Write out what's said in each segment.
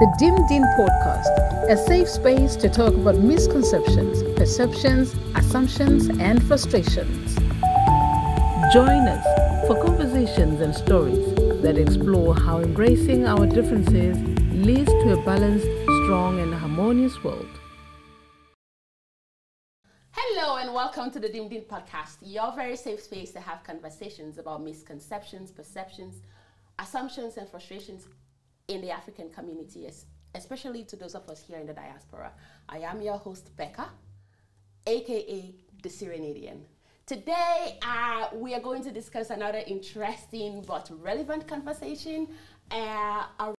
the DimDin Podcast, a safe space to talk about misconceptions, perceptions, assumptions, and frustrations. Join us for conversations and stories that explore how embracing our differences leads to a balanced, strong, and harmonious world. Hello and welcome to the DimDin Podcast, your very safe space to have conversations about misconceptions, perceptions, assumptions, and frustrations in the African community, especially to those of us here in the diaspora. I am your host, Becca, aka the Cyrenadian. Today, we are going to discuss another interesting but relevant conversation around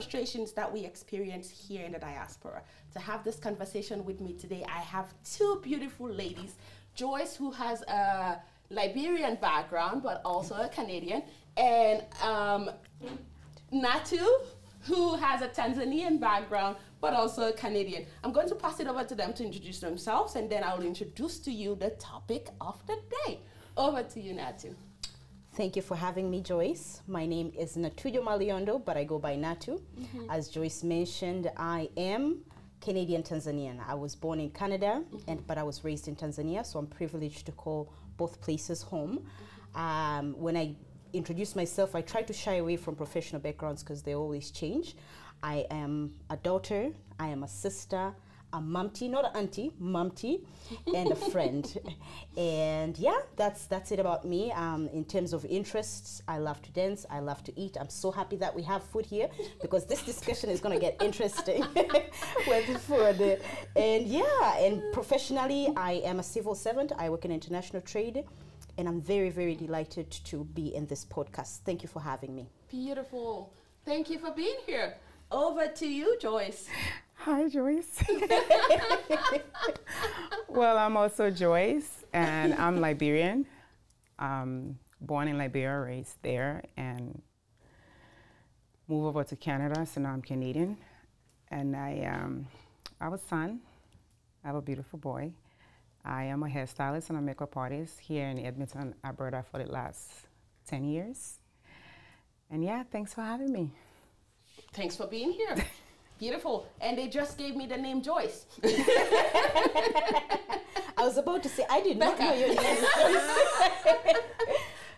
frustrations that we experience here in the diaspora. To have this conversation with me today, I have two beautiful ladies, Joyce, who has a Liberian background, but also a Canadian, and Natu, who has a Tanzanian background, but also a Canadian. I'm going to pass it over to them to introduce themselves, and then I will introduce to you the topic of the day. Over to you, Natu. Thank you for having me, Joyce. My name is Natuyo Maliondo, but I go by Natu. Mm-hmm. As Joyce mentioned, I am Canadian-Tanzanian. I was born in Canada, mm-hmm. but I was raised in Tanzania, so I'm privileged to call both places home. Mm-hmm. When I introduce myself, I try to shy away from professional backgrounds because they always change. I am a daughter, I am a sister, a mumty, not an auntie, mumty, and a friend. And yeah, that's it about me. In terms of interests, I love to dance, I love to eat. I'm so happy that we have food here because this discussion is gonna get interesting with food. And yeah, and professionally, I am a civil servant. I work in international trade. And I'm very, very delighted to be in this podcast. Thank you for having me. Beautiful. Thank you for being here. Over to you, Joyce. Hi, Joyce. Well, I'm also Joyce, and I'm Liberian. Born in Liberia, raised there, and moved over to Canada, so now I'm Canadian. And I have a son. I have a beautiful boy. I am a hairstylist and a makeup artist here in Edmonton, Alberta for the last 10 years. And yeah, thanks for having me. Thanks for being here. Beautiful. And they just gave me the name Joyce. I was about to say, I did Becca. Not know your name.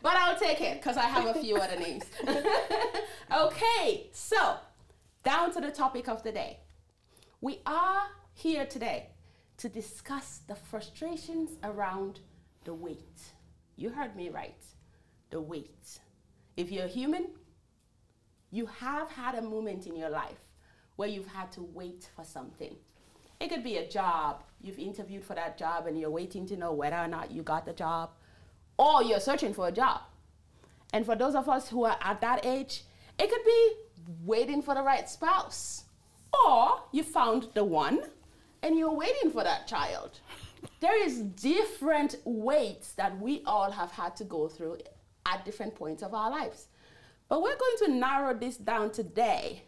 But I'll take it because I have a few other names. Okay, so down to the topic of the day. We are here today to discuss the frustrations around the weight. You heard me right, the weight. If you're human, you have had a moment in your life where you've had to wait for something. It could be a job. You've interviewed for that job and you're waiting to know whether or not you got the job, or you're searching for a job. And for those of us who are at that age, it could be waiting for the right spouse, or you found the one and you're waiting for that child. There is different waits that we all have had to go through at different points of our lives. But we're going to narrow this down today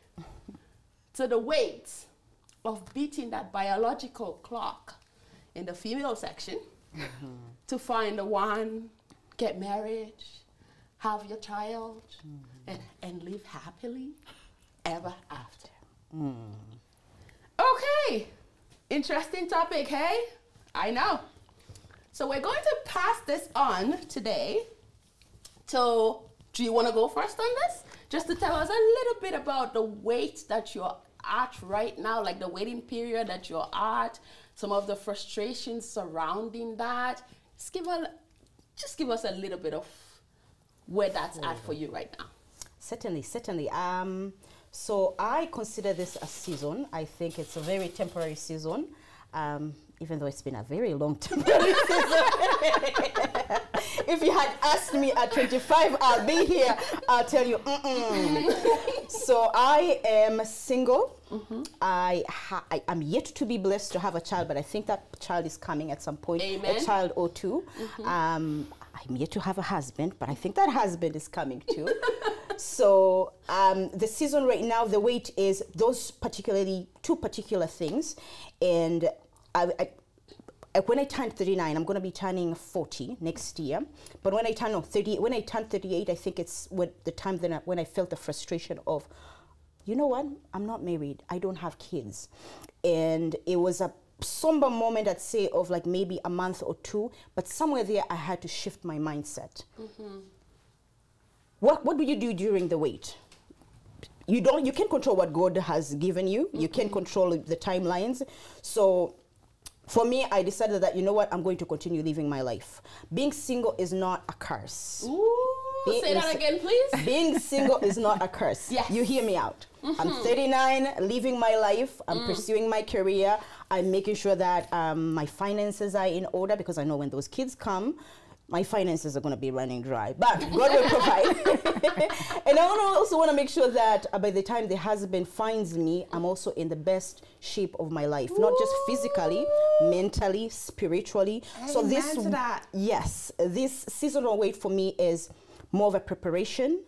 to the weight of beating that biological clock in the female section to find the one, get married, have your child, and live happily ever after. Mm. Okay. Interesting topic, hey? I know. So we're going to pass this on today. So do you want to go first on this? Just to tell us a little bit about the wait that you're at right now, like the waiting period that you're at, some of the frustrations surrounding that. Just give us a little bit of where that's at for you right now. Certainly, certainly. So I consider this a season. I think it's a very temporary season, even though it's been a very long temporary season. If you had asked me at 25, I'll be here, I'll tell you, So I am single. Mm-hmm. I'm yet to be blessed to have a child, but I think that child is coming at some point. Amen. A child or two. Mm-hmm. I'm yet to have a husband, but I think that husband is coming too. So the season right now, the weight is those two particular things. And when I turn 39, I'm going to be turning 40 next year. But when I turn 38, I think it's when the time when I felt the frustration of you know what, I'm not married, I don't have kids. And it was a somber moment, I'd say, of like maybe a month or two, but somewhere there I had to shift my mindset. Mm-hmm. What do you do during the wait? You can't control what God has given you. Mm-hmm. You can't control the timelines. So for me, I decided that, you know what, I'm going to continue living my life. Being single is not a curse. Ooh, say that again, please. Being single is not a curse. Yes. You hear me out. Mm-hmm. I'm 39, living my life. I'm pursuing my career. I'm making sure that my finances are in order, because I know when those kids come, my finances are going to be running dry, but God will provide. And I also want to make sure that by the time the husband finds me, I'm also in the best shape of my life. Ooh. Not just physically, mentally, spiritually. Amen. So this, yes, this seasonal wait for me is more of a preparation,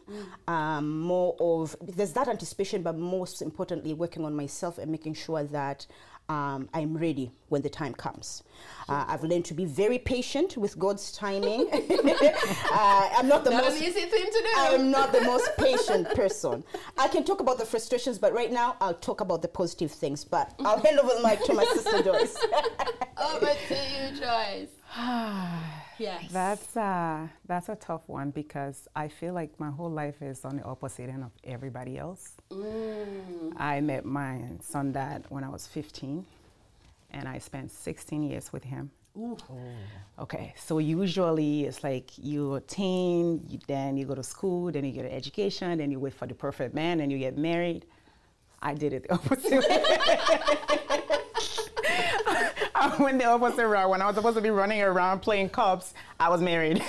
more of, there's that anticipation, but most importantly, working on myself and making sure that I'm ready when the time comes. I've learned to be very patient with God's timing. Not an easy thing to do. I'm not the most patient person. I can talk about the frustrations, but right now I'll talk about the positive things. But I'll hand over the mic to my sister Joyce. Over to you, Joyce. Yes. That's a tough one, because I feel like my whole life is on the opposite end of everybody else. Mm. I met my son dad when I was 15, and I spent 16 years with him. Ooh. Oh. Okay, so usually it's like you attain, then you go to school, then you get an education, then you wait for the perfect man, and you get married. I did it the opposite way. I went the opposite route. When I was supposed to be running around playing cops, I was married.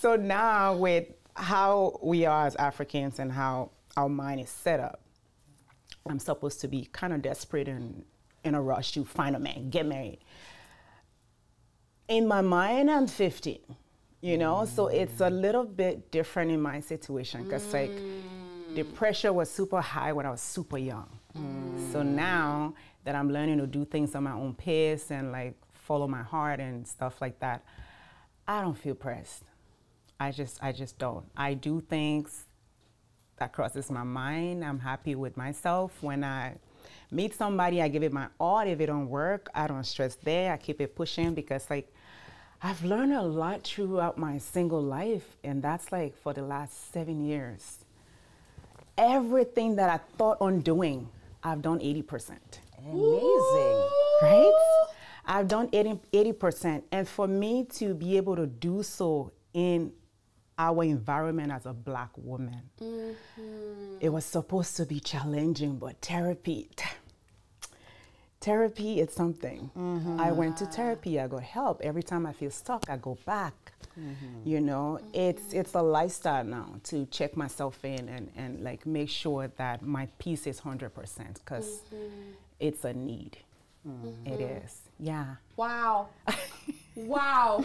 So now with how we are as Africans and how our mind is set up, I'm supposed to be kind of desperate and in a rush to find a man, get married. In my mind, I'm 50, you know? Mm. So it's a little bit different in my situation, because like the pressure was super high when I was super young. Mm. So now that I'm learning to do things on my own pace and like follow my heart and stuff like that, I don't feel pressed. I just don't. I do things that crosses my mind. I'm happy with myself. When I meet somebody, I give it my all. If it don't work, I don't stress there. I keep it pushing, because like I've learned a lot throughout my single life, and that's like for the last 7 years. Everything that I thought on doing, I've done 80%. Amazing. Ooh. Right? I've done 80%. And for me to be able to do so in our environment as a Black woman, it was supposed to be challenging, but therapy is something. I went to therapy, I got help. Every time I feel stuck, I go back. You know, it's a lifestyle now to check myself in and like make sure that my peace is 100%, because it's a need. It is. Yeah. Wow. Wow.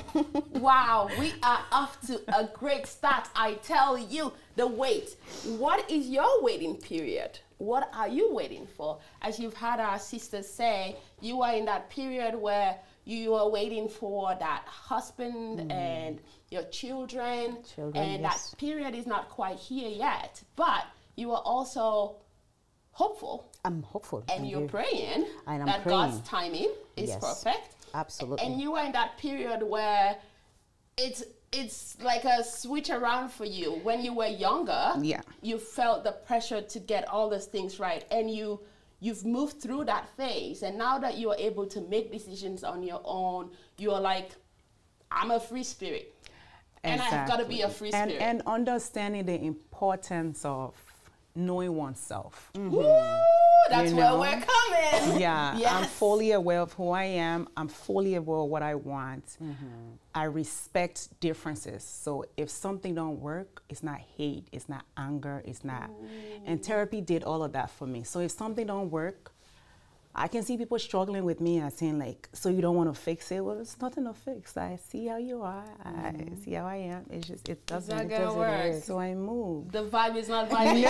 Wow. We are off to a great start. I tell you, the wait. What is your waiting period? What are you waiting for? As you've had our sisters say, you are in that period where you are waiting for that husband and your children and yes. That period is not quite here yet, but you are also hopeful. I'm hopeful. And you're praying that God's timing is perfect. Absolutely. And you are in that period where it's like a switch around for you. When you were younger, you felt the pressure to get all those things right, and you've moved through that phase, and now that you're able to make decisions on your own, you're like, I'm a free spirit. Exactly. And I've got to be a free spirit. And understanding the importance of knowing oneself. Ooh, that's where we're coming. Yeah, yes. I'm fully aware of who I am. I'm fully aware of what I want. I respect differences. So if something don't work, it's not hate, it's not anger, it's not. And therapy did all of that for me. So if something don't work, I can see people struggling with me and saying like, so you don't want to fix it? Well, there's nothing to fix. I see how you are. I see how I am. It's just, it doesn't work. So I move. The vibe is not vibing.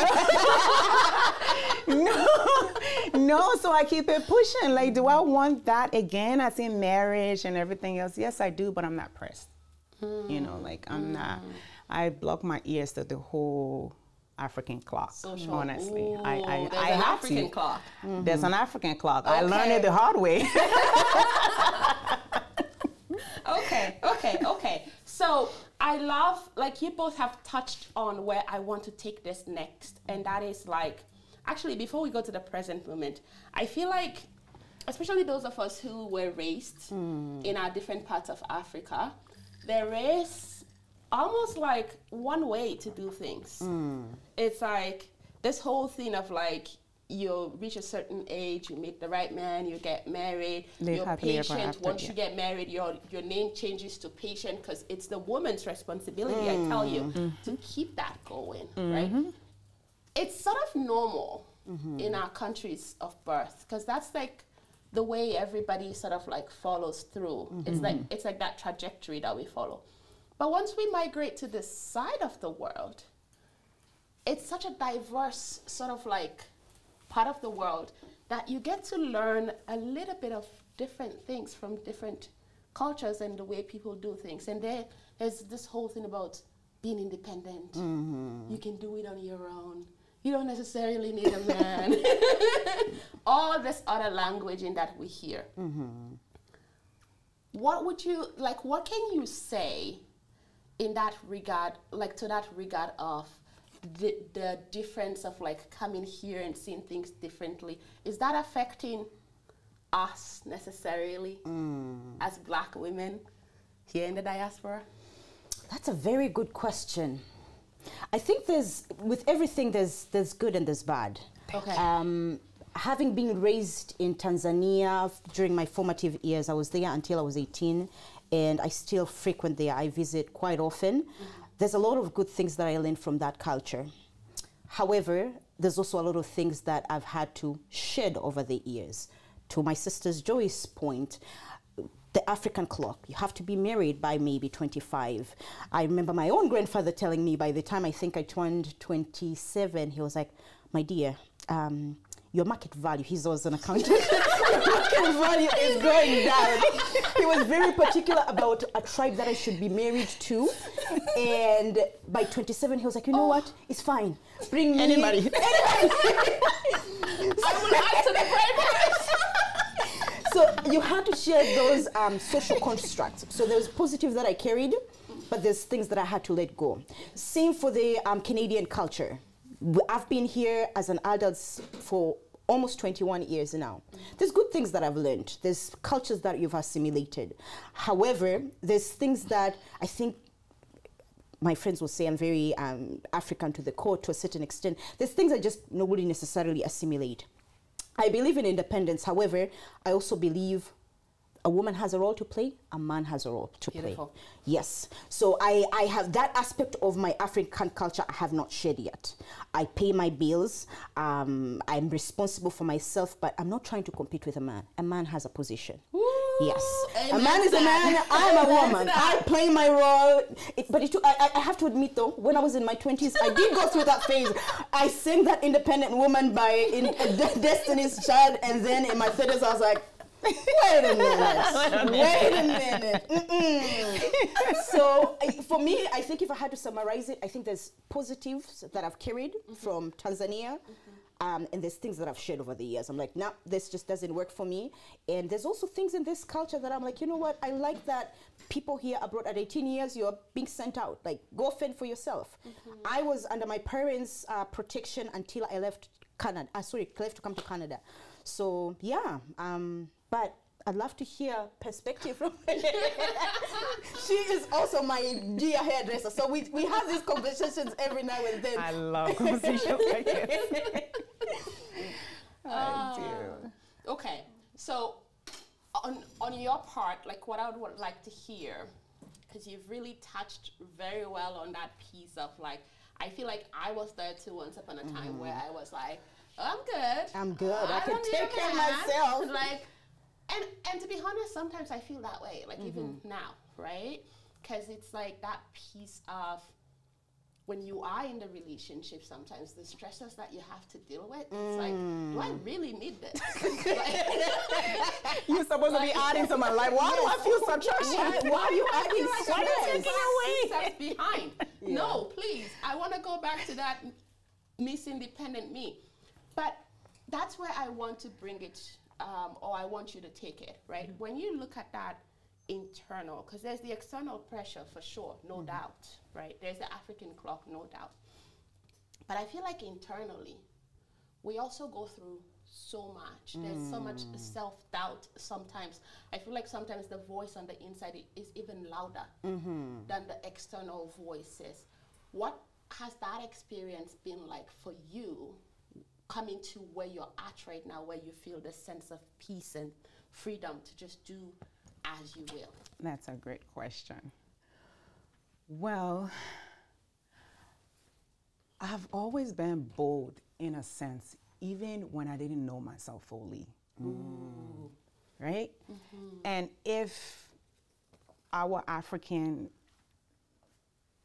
No, so I keep it pushing. Like, do I want that again? I see marriage and everything else. Yes, I do, but I'm not pressed. You know, like I'm not, I block my ears to the whole African clock. Social. Honestly, ooh, I an have African to. Clock. Mm-hmm. There's an African clock. Okay. I learned it the hard way. Okay. So I love, like, you both have touched on where I want to take this next, and that is, like, actually, before we go to the present moment, I feel like, especially those of us who were raised in our different parts of Africa, there is almost like one way to do things. It's like this whole thing of, like, you reach a certain age, you meet the right man, you get married, you're patient. Once you get married, your name changes to patient, because it's the woman's responsibility, I tell you, to keep that going, right? It's sort of normal in our countries of birth, because that's, like, the way everybody sort of, like, follows through. It's like that trajectory that we follow. But once we migrate to this side of the world, it's such a diverse sort of, like, part of the world that you get to learn a little bit of different things from different cultures and the way people do things. And there's this whole thing about being independent. You can do it on your own. You don't necessarily need a man. All this other languaging that we hear. What would you, like, what can you say in that regard, like, to that regard of the difference of, like, coming here and seeing things differently? Is that affecting us necessarily as Black women here in the diaspora? That's a very good question. I think there's, with everything, there's good and there's bad. Okay. Having been raised in Tanzania during my formative years, I was there until I was 18, and I still frequent there. I visit quite often. There's a lot of good things that I learned from that culture. However, there's also a lot of things that I've had to shed over the years. To my sister's Joyce's point, the African clock, you have to be married by maybe 25. I remember my own grandfather telling me, by the time I think I turned 27, he was like, my dear, your market value, he's always an accountant, your market value is going down. He was very particular about a tribe that I should be married to. And by 27, he was like, you know what? It's fine. Bring me anybody. I will ask to the grandparents. So you had to share those social constructs. So there was positive that I carried, but there's things that I had to let go. Same for the Canadian culture. I've been here as an adult for almost 21 years now. There's good things that I've learned. There's cultures that you've assimilated. However, there's things that I think my friends will say I'm very African to the core to a certain extent. There's things I just nobody necessarily assimilate. I believe in independence. However, I also believe a woman has a role to play, a man has a role to play. Yes. So I have that aspect of my African culture I have not shared yet. I pay my bills, I'm responsible for myself, but I'm not trying to compete with a man. A man has a position. Woo! Yes. Amen. A man is a man, I'm a woman. I play my role. But I have to admit though, when I was in my 20s, I did go through that phase. I sang that independent woman by Destiny's Child, and then in my 30s I was like, wait a minute. So for me, I think if I had to summarize it, I think there's positives that I've carried from Tanzania, and there's things that I've shared over the years. I'm like, nah, this just doesn't work for me. And there's also things in this culture that I'm like, you know what? I like that people here abroad at 18 years, you're being sent out. Like, go fend for yourself. I was under my parents' protection until I left Canada. Left to come to Canada. So, yeah. But I'd love to hear perspective from her. She is also my dear hairdresser. So we have these conversations every now and then. I love conversations like this. I do. Okay. So on your part, like, what I would like to hear, because you've really touched very well on that piece of, like, I feel like I was there too once upon a time where I was like, oh, I'm good. I can take care of myself. Like, and to be honest, sometimes I feel that way, like even now, right? Because it's like that piece of when you are in the relationship, sometimes the stresses that you have to deal with, it's like, do I really need this? You're supposed to be adding to my life. Why do I feel subtraction? Why are you adding stress? Why are you taking away? Behind. No, please. I want to go back to that Miss Independent me. But that's where I want to bring it, or I want you to take it, right? Mm-hmm. When you look at that internal, because there's the external pressure for sure, no mm-hmm. doubt, right? There's the African clock, no doubt. But I feel like internally, we also go through so much. There's so much self-doubt sometimes. I feel like sometimes the voice on the inside is even louder than the external voices. What has that experience been like for you, coming to where you're at right now, where you feel the sense of peace and freedom to just do as you will? That's a great question. Well, I've always been bold in a sense, even when I didn't know myself fully. Ooh. Right? Mm-hmm. And if our African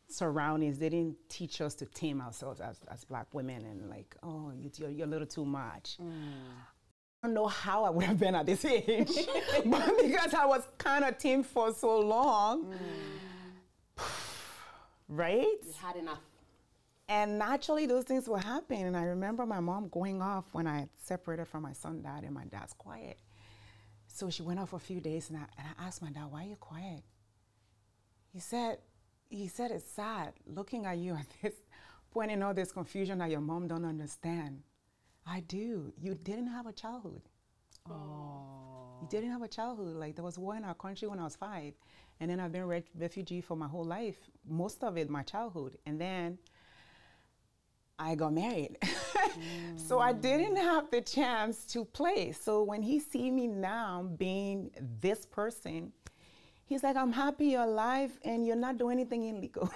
surroundings, they didn't teach us to tame ourselves as black women and like, oh, you're a little too much. Mm. I don't know how I would have been at this age, but because I was kind of tamed for so long, right? You had enough. And naturally, those things will happen. And I remember my mom going off when I separated from my son, dad, and my dad's quiet. So she went off for a few days, and I asked my dad, why are you quiet? He said, it's sad looking at you at this point in all this confusion that your mom don't understand. I do. You didn't have a childhood. Oh. You didn't have a childhood. Like, there was war in our country when I was 5. And then I've been a refugee for my whole life, most of it my childhood. And then I got married. So I didn't have the chance to play. So when he sees me now being this person, he's like, I'm happy you're alive and you're not doing anything illegal.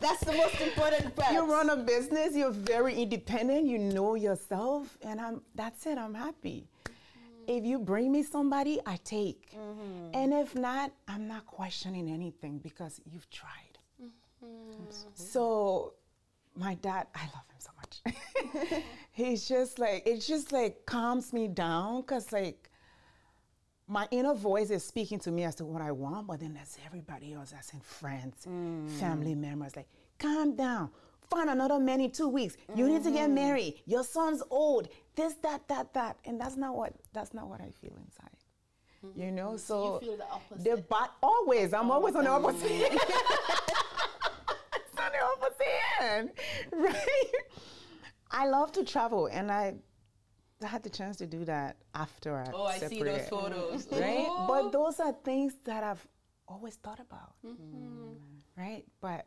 That's the most important part. You run a business, you're very independent, you know yourself, and that's it, I'm happy. If you bring me somebody, I take. And if not, I'm not questioning anything because you've tried. So my dad, I love him so much. He's just like, it just like calms me down because like my inner voice is speaking to me as to what I want, but then there's everybody else that's in friends, family members, like, calm down, find another man in 2 weeks, you need to get married, your son's old, this, that, and that's not what I feel inside. You know, so you feel the opposite. Always, I'm always on the opposite. Right? I love to travel, and I had the chance to do that after I separated. I see those photos. Right? Oh. But those are things that I've always thought about. Right? But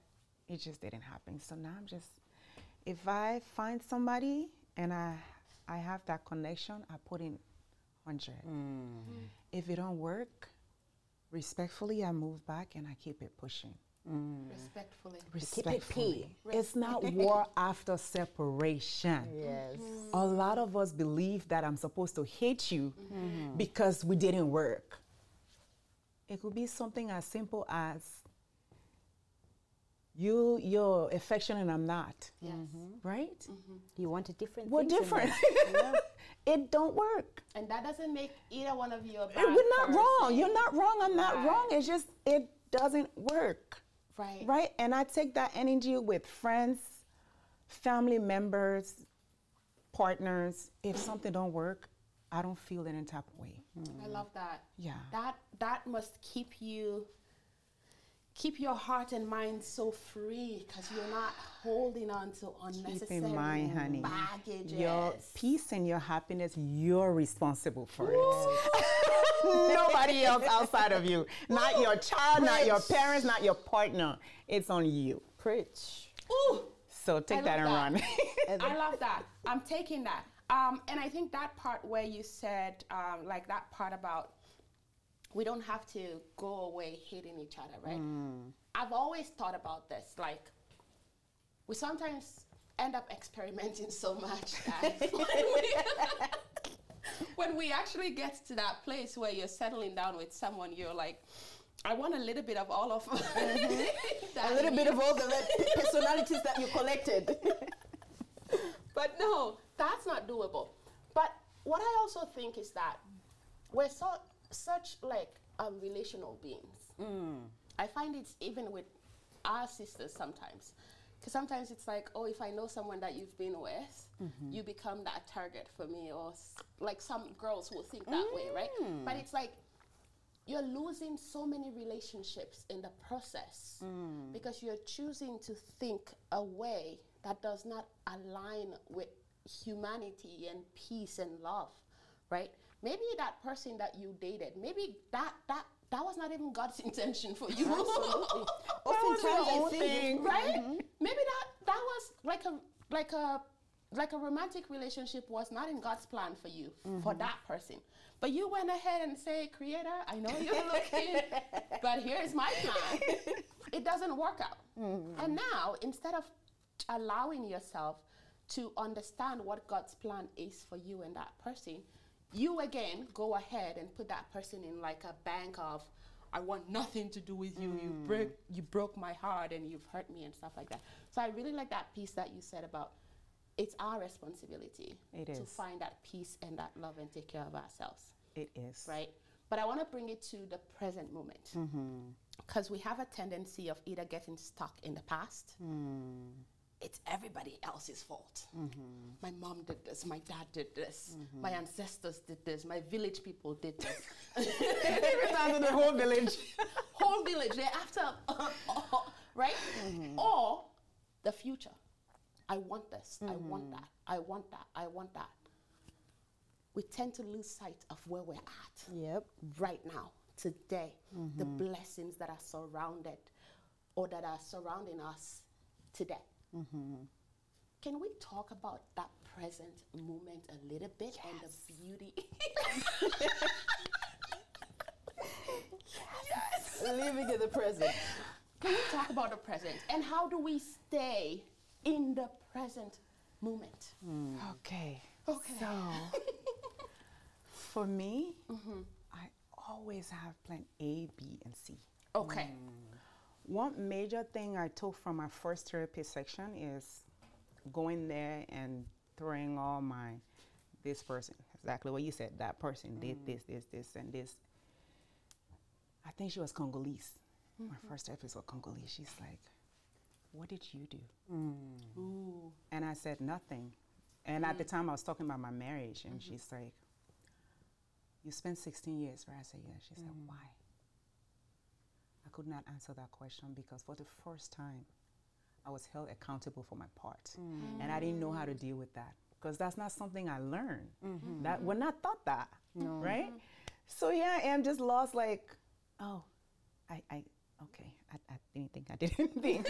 it just didn't happen. So now I'm just, if I find somebody and I have that connection, I put in 100. If it don't work, respectfully I move back and I keep it pushing. Respectfully. It's not war after separation. Yes. A lot of us believe that I'm supposed to hate you because we didn't work. It could be something as simple as you're affectionate and I'm not. Yes. Right? You wanted different things. We're different. It don't work. And that doesn't make either one of you a bad person. Wrong. You're not wrong. I'm not wrong. It's just, it doesn't work. Right. Right. And I take that energy with friends, family members, partners. If something don't work, I don't feel that type of way. I love that. Yeah. That must keep your heart and mind so free because you're not holding on to unnecessary baggages. Your peace and your happiness, you're responsible for it. Nobody else outside of you. Not your child, not your parents, not your partner. It's on you. Preach. Ooh. So take that and run. I love that. I'm taking that. And I think that part where you said, like that part about we don't have to go away hating each other, right? I've always thought about this, like, we sometimes end up experimenting so much that when we actually get to that place where you're settling down with someone, you're like, I want a little bit of all of bit of all the personalities that you collected. But no, that's not doable. But what I also think is that we're such like relational beings. I find it's even with our sisters sometimes. Because sometimes it's like, oh, if I know someone that you've been with, you become that target for me, or like some girls will think that way, right? But it's like, you're losing so many relationships in the process because you're choosing to think a way that does not align with humanity and peace and love, right? Maybe that person that you dated, maybe that was not even God's intention for you. Absolutely. Oftentimes, thing, right? Maybe that was like a romantic relationship was not in God's plan for you, for that person. But you went ahead and say, Creator, I know you're looking, but here's my plan. It doesn't work out. And now, instead of allowing yourself to understand what God's plan is for you and that person, you again go ahead and put that person in like a bank of, I want nothing to do with you, you broke my heart and you've hurt me and stuff like that. So I really like that piece that you said about it's our responsibility to find that peace and that love and take care of ourselves. It is. Right? But I want to bring it to the present moment. Because we have a tendency of either getting stuck in the past. It's everybody else's fault. My mom did this, my dad did this, my ancestors did this, my village people did this. Every time the whole village. Whole village, they're after, right? Or the future. I want this, I want that, I want that, I want that. We tend to lose sight of where we're at right now, today, the blessings that are surrounding us today. Can we talk about that present moment a little bit and the beauty? Living in the present. Can we talk about the present and how do we stay in the present moment? Okay. So, for me, I always have plan A, B, and C. Okay. One major thing I took from my first therapy section is going there and throwing all my, this person, exactly what you said, that person did this, and this. I think she was Congolese. My first therapist was Congolese. She's like, what did you do? Ooh. And I said, nothing. And at the time I was talking about my marriage and she's like, you spent 16 years, right? I said, yeah. She said, why? I could not answer that question because for the first time, I was held accountable for my part. And I didn't know how to deal with that because that's not something I learned. That we're not taught that, right? So yeah, I am just lost like, oh, I didn't think I did anything.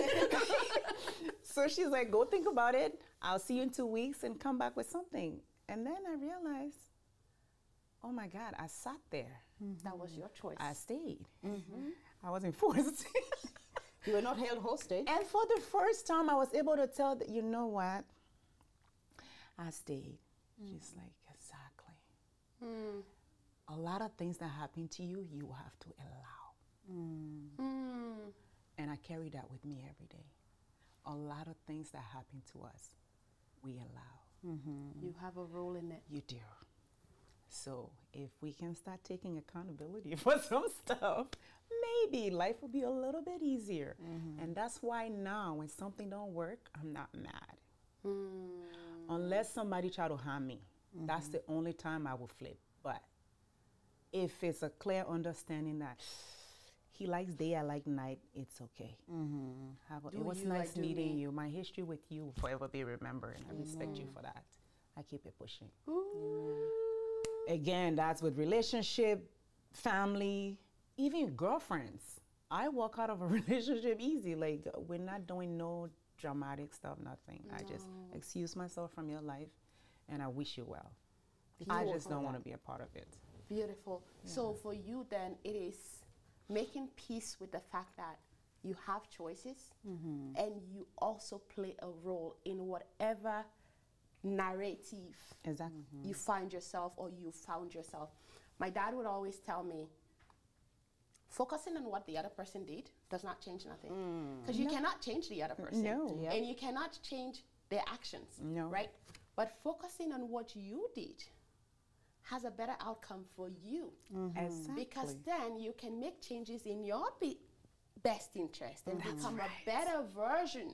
So she's like, go think about it. I'll see you in 2 weeks and come back with something. And then I realized, oh my God, I sat there. That was your choice. I stayed. I wasn't forced. You were not held hostage. And for the first time, I was able to tell that, you know what? I stayed. She's like, exactly. A lot of things that happen to you, you have to allow. And I carry that with me every day. A lot of things that happen to us, we allow. You have a role in it. You do. So if we can start taking accountability for some stuff, maybe life will be a little bit easier. And that's why now when something don't work, I'm not mad. Unless somebody try to harm me. That's the only time I will flip. But if it's a clear understanding that he likes day, I like night, it's okay. It was nice meeting you. My history with you will forever be remembered. And I respect you for that. I keep it pushing. Again, that's with relationship, family, even girlfriends. I walk out of a relationship easy. Like, we're not doing no dramatic stuff, nothing. No. I just excuse myself from your life, and I wish you well. Beautiful. I just don't want to be a part of it. Beautiful. Yeah. So for you then, it is making peace with the fact that you have choices, and you also play a role in whatever narrative you find yourself or you found yourself. My dad would always tell me, focusing on what the other person did does not change nothing. Because you cannot change the other person. And you cannot change their actions, right? But focusing on what you did has a better outcome for you. Because then you can make changes in your best interest and become a better version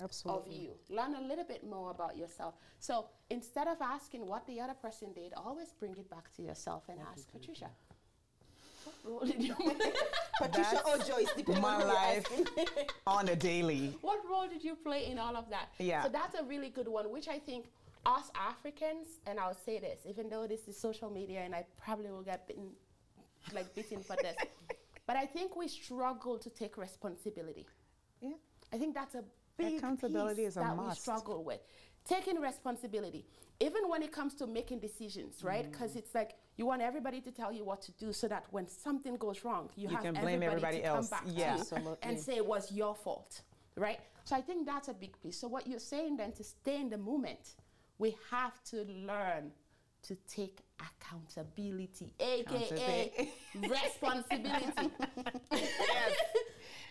Absolutely. Of you. Learn a little bit more about yourself. So instead of asking what the other person did, always bring it back to yourself and ask Patricia. What role did you play? Patricia or Joyce, depending on your life on a daily. What role did you play in all of that? Yeah. So that's a really good one, which I think us Africans, and I'll say this, even though this is social media and I probably will get bitten, like bitten for this, but I think we struggle to take responsibility. Yeah. I think that's a big accountability piece that we struggle with. Taking responsibility, even when it comes to making decisions, right? Because it's like you want everybody to tell you what to do so that when something goes wrong, you have can blame everybody else. Come back to you and say it was your fault, right? So I think that's a big piece. So what you're saying then, to stay in the moment, we have to learn to take accountability, AKA responsibility.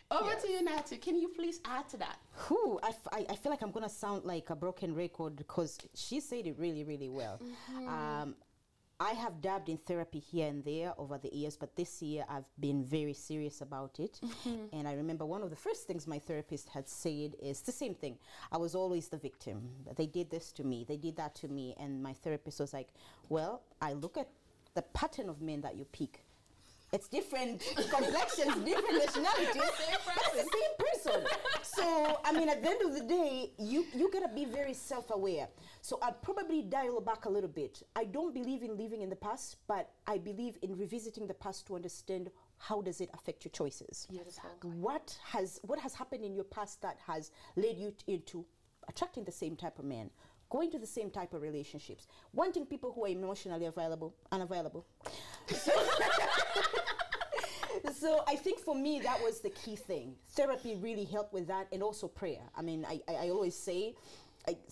Over to you, Natu. Can you please add to that? Whew, I feel like I'm going to sound like a broken record because she said it really, really well. I have dabbed in therapy here and there over the years, but this year I've been very serious about it. And I remember one of the first things my therapist had said is the same thing. I was always the victim. They did this to me. They did that to me. And my therapist was like, well, I look at the pattern of men that you pick. It's different complexions, different nationalities, same person. So, I mean, at the end of the day, you got to be very self-aware. So I'd probably dial back a little bit. I don't believe in living in the past, but I believe in revisiting the past to understand how does it affect your choices. Exactly. What has happened in your past that has led you into attracting the same type of man, going to the same type of relationships, wanting people who are emotionally unavailable. So I think for me, that was the key thing. Therapy really helped with that, and also prayer. I mean, I always say,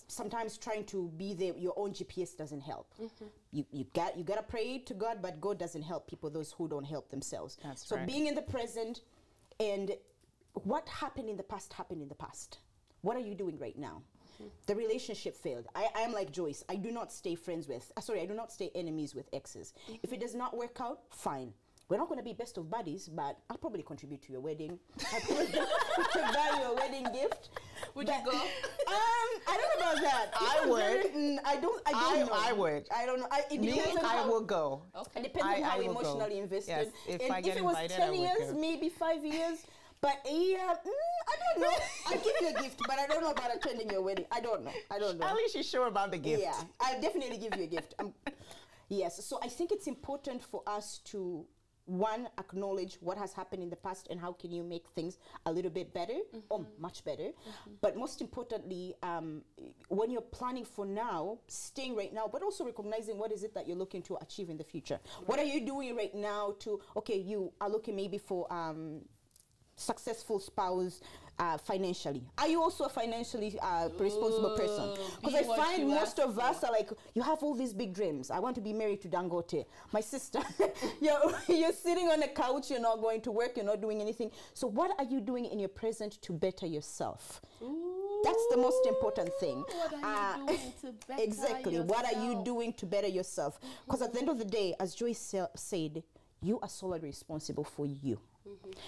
sometimes trying to be your own GPS doesn't help. You gotta pray to God, but God doesn't help people, those who don't help themselves. That's so right. Being in the present, and what happened in the past happened in the past. What are you doing right now? The relationship failed. I am like Joyce. I do not stay enemies with exes. If it does not work out, fine. We're not going to be best of buddies, but I'll probably contribute to your wedding. I'll probably buy your wedding gift. Would you go? I don't know about that. I don't know. I will go. Okay. It depends on how emotionally invested. Yes, if it was 10 years, maybe 5 years. But I don't know. I'll give you a gift, but I don't know about attending your wedding. I don't know. At least you're sure about the gift. Yeah, I'll definitely give you a gift. Yes, so I think it's important for us to, one, acknowledge what has happened in the past and how can you make things a little bit better or much better. But most importantly, when you're planning for now, staying right now, but also recognizing what is it that you're looking to achieve in the future. Right. What are you doing right now to, okay, you are looking maybe for... successful spouse financially. Are you also a financially responsible person? Because I find most of us are like, you have all these big dreams. I want to be married to Dangote. My sister, you're sitting on the couch, you're not going to work, you're not doing anything. So what are you doing in your present to better yourself? Ooh. That's the most important thing. What are you doing to better yourself? What are you doing to better yourself? Because at the end of the day, as Joyce said, you are solely responsible for you.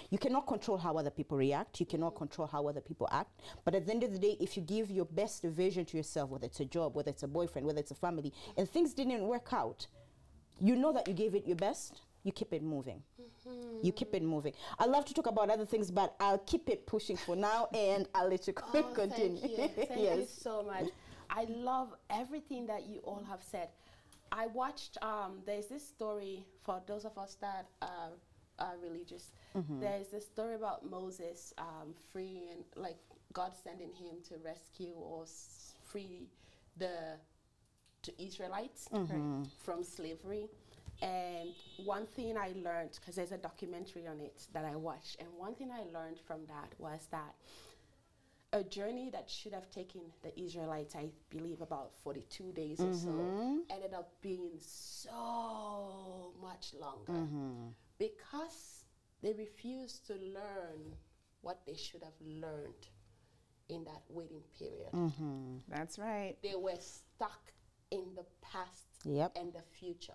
You cannot control how other people react. You cannot control how other people act. But at the end of the day, if you give your best version to yourself, whether it's a job, whether it's a boyfriend, whether it's a family, and things didn't work out, you know that you gave it your best. You keep it moving. You keep it moving. I love to talk about other things, but I'll keep it pushing for now, and I'll let you continue. Thank you so much. I love everything that you all have said. I watched, there's this story for those of us that are religious. There's this story about Moses freeing, like God sending him to rescue or free the Israelites from slavery. And one thing I learned, because there's a documentary on it that I watched, and one thing I learned from that was that a journey that should have taken the Israelites, I believe, about 42 days or so, ended up being so much longer because they refused to learn what they should have learned in that waiting period. That's right. They were stuck in the past and the future.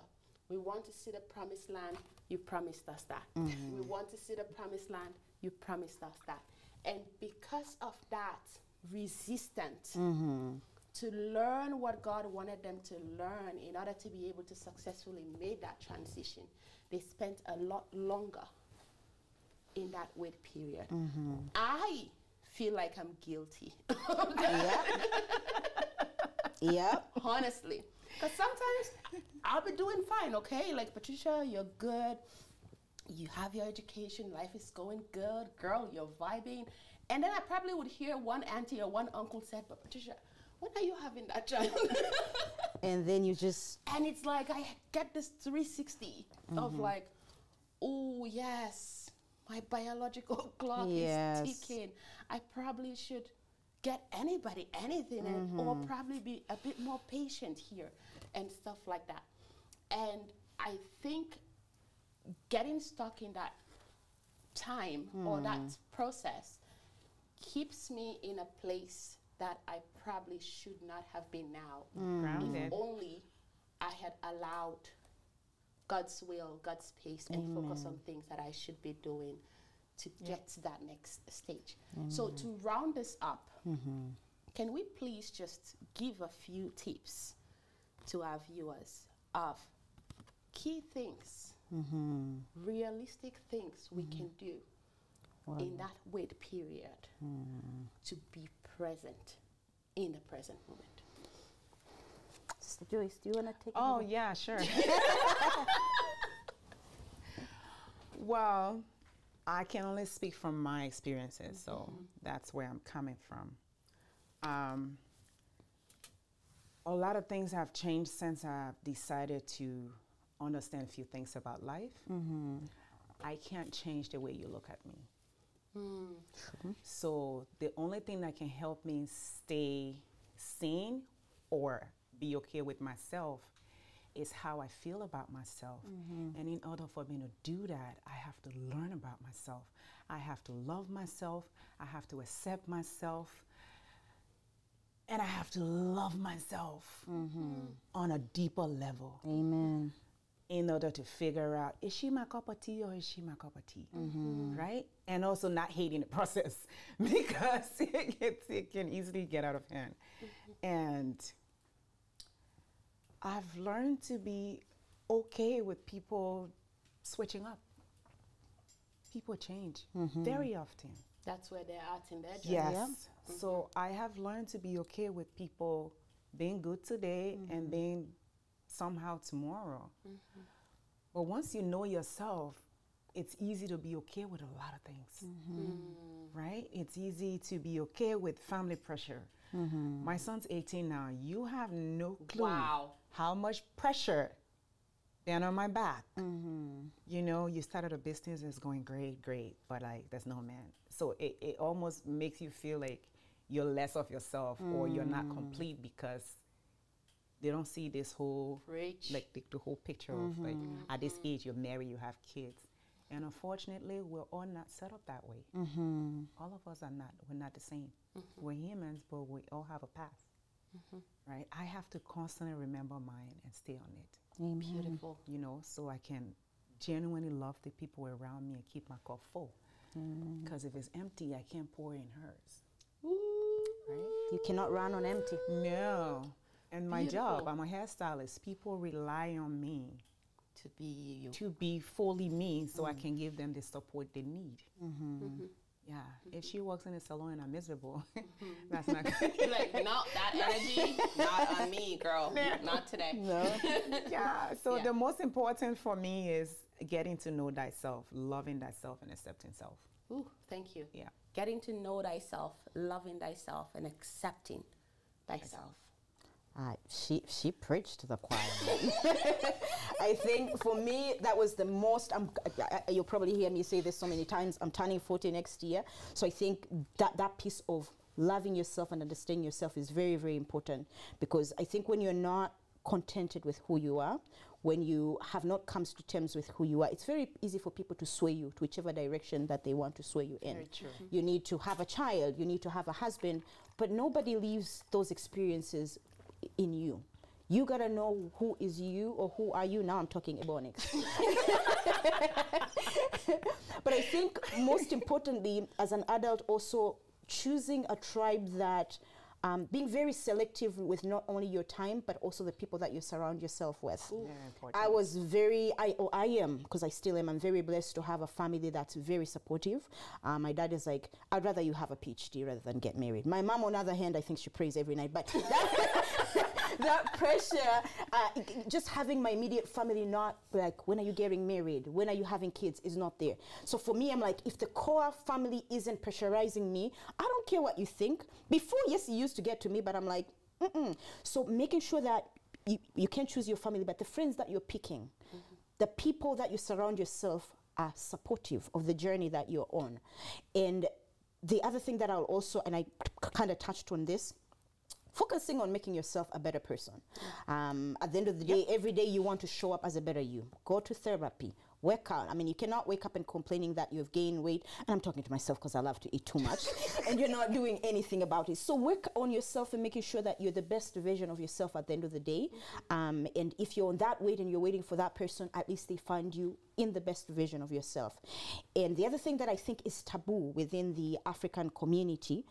We want to see the promised land, you promised us that. We want to see the promised land, you promised us that. And because of that, resistant to learn what God wanted them to learn in order to be able to successfully make that transition. They spent a lot longer in that wait period. I feel like I'm guilty. Yep. Honestly. Because sometimes I'll be doing fine, okay? Like, Patricia, you're good. You have your education. Life is going good. Girl, you're vibing. And then I probably would hear one auntie or one uncle said, but Patricia, when are you having that child? And then you just... And it's like, I get this 360 of like, oh, yes, my biological clock is ticking. I probably should... get anybody anything or probably be a bit more patient here and stuff like that. And I think getting stuck in that time or that process keeps me in a place that I probably should not have been now. If only I had allowed God's will, God's pace, and focus on things that I should be doing to get to that next stage. So to round this up, can we please just give a few tips to our viewers of key things, realistic things we can do in that wait period to be present in the present moment? Sister Joyce, do you want to take it? Oh, yeah, sure. Well, I can only speak from my experiences, so that's where I'm coming from. A lot of things have changed since I've decided to understand a few things about life. I can't change the way you look at me. So the only thing that can help me stay sane or be okay with myself is how I feel about myself. And in order for me to do that, I have to learn about myself. I have to love myself. I have to accept myself. And I have to love myself on a deeper level. Amen. In order to figure out, is she my cup of tea or is she my cup of tea? Right? And also not hating the process because it can easily get out of hand. And I've learned to be okay with people switching up. People change very often. That's where they're at in their journey. Yes. Yeah. So I have learned to be okay with people being good today and being somehow tomorrow. But once you know yourself, it's easy to be okay with a lot of things, right? It's easy to be okay with family pressure. My son's 18 now. You have no clue how much pressure down on my back. You know, you started a business, it's going great, great, but like, there's no man. So it almost makes you feel like you're less of yourself or you're not complete because they don't see this whole, like the whole picture of like, at this age, you're married, you have kids. And unfortunately, we're all not set up that way. All of us are not. We're not the same. We're humans, but we all have a path, right? I have to constantly remember mine and stay on it. Amen. Beautiful. You know, so I can genuinely love the people around me and keep my cup full. Because if it's empty, I can't pour in hers. Right? You cannot run on empty. No. And my job, I'm a hairstylist. People rely on me to be you. To be fully me, so I can give them the support they need. Yeah, if she walks in a salon and I'm miserable, that's not good. You're like, no, that energy, not on me, girl. No. Not today. No. Yeah, so the most important for me is getting to know thyself, loving thyself, and accepting self. Ooh, thank you. Yeah. Getting to know thyself, loving thyself, and accepting thyself. She preached to the choir. I think for me, that was the most, you'll probably hear me say this so many times, I'm turning 40 next year. So I think that piece of loving yourself and understanding yourself is very, very important. Because I think when you're not contented with who you are, when you have not come to terms with who you are, it's very easy for people to sway you to whichever direction that they want to sway you in. Very true. You need to have a child, you need to have a husband, but nobody leaves those experiences in you. You gotta know who is you or who are you. Now I'm talking ebonics. But I think most importantly, as an adult also choosing a tribe that, being very selective with not only your time, but also the people that you surround yourself with. I was very, I am, because I still am, I'm very blessed to have a family that's very supportive. My dad is like, I'd rather you have a PhD rather than get married. My mom, on the other hand, I think she prays every night, but that pressure, just having my immediate family not like, when are you getting married? When are you having kids? Is not there. So for me, I'm like, if the core family isn't pressurizing me, I don't care what you think. Before, yes, it used to get to me, but I'm like, mm-mm. So making sure that you can choose your family, but the friends that you're picking, mm-hmm. the people that you surround yourself are supportive of the journey that you're on. And the other thing that I'll also, and I kind of touched on this, focusing on making yourself a better person. At the end of the day, every day you want to show up as a better you. Go to therapy, work out. I mean, you cannot wake up and complaining that you've gained weight. And I'm talking to myself because I love to eat too much. And you're not doing anything about it. So work on yourself and making sure that you're the best version of yourself at the end of the day. And if you're on that weight and you're waiting for that person, at least they find you in the best version of yourself. And the other thing that I think is taboo within the African community,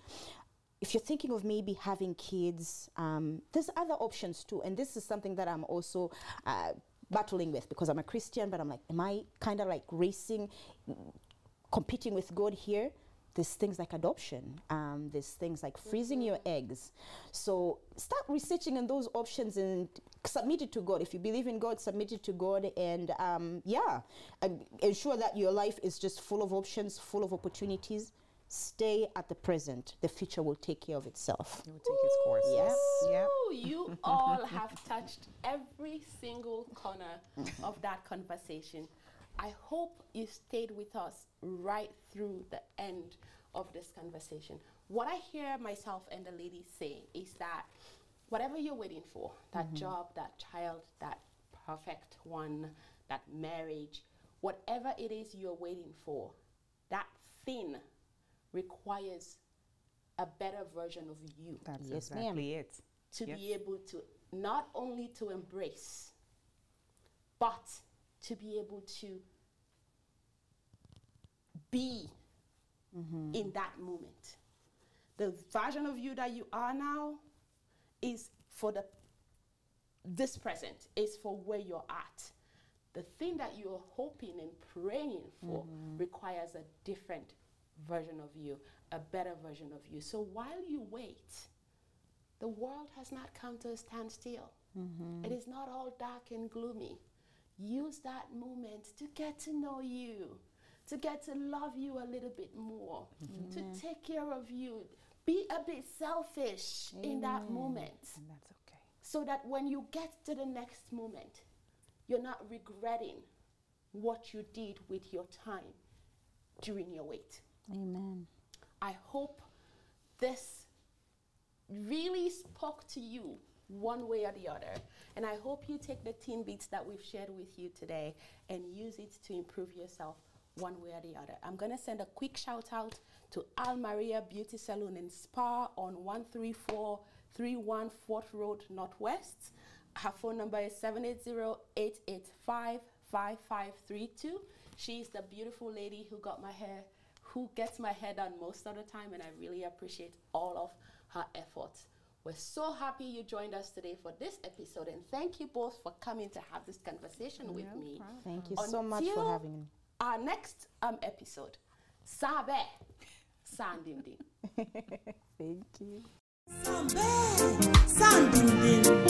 if you're thinking of maybe having kids, there's other options too. And this is something that I'm also battling with because I'm a Christian, but I'm like, am I kind of like racing, competing with God here? There's things like adoption. There's things like freezing your eggs. So start researching on those options and submit it to God. If you believe in God, submit it to God. And ensure that your life is just full of options, full of opportunities. Stay at the present. The future will take care of itself. It will take its course. Yes. Yep. You all have touched every single corner of that conversation. I hope you stayed with us right through the end of this conversation. What I hear myself and the ladies saying is that whatever you're waiting for, that job, that child, that perfect one, that marriage, whatever it is you're waiting for, that thing requires a better version of you. That's exactly it. To be able to not only to embrace, but to be able to be in that moment. The version of you that you are now is for this present, is for where you're at. The thing that you're hoping and praying for requires a different version of you, a better version of you. So while you wait, the world has not come to a standstill. It is not all dark and gloomy. Use that moment to get to know you, to get to love you a little bit more, to take care of you. Be a bit selfish in that moment. And that's okay. So that when you get to the next moment, you're not regretting what you did with your time during your wait. Amen. I hope this really spoke to you one way or the other. And I hope you take the teen beats that we've shared with you today and use it to improve yourself one way or the other. I'm going to send a quick shout out to Al Maria Beauty Saloon and Spa on 13431 Fort Road Northwest. Her phone number is 780-885-5532. She's the beautiful lady who gets my hair done most of the time, and I really appreciate all of her efforts. We're so happy you joined us today for this episode, and thank you both for coming to have this conversation with me. Thank you so much for having me. Our next episode, Sabe Sandindin. Thank you. Sabe Sandindin.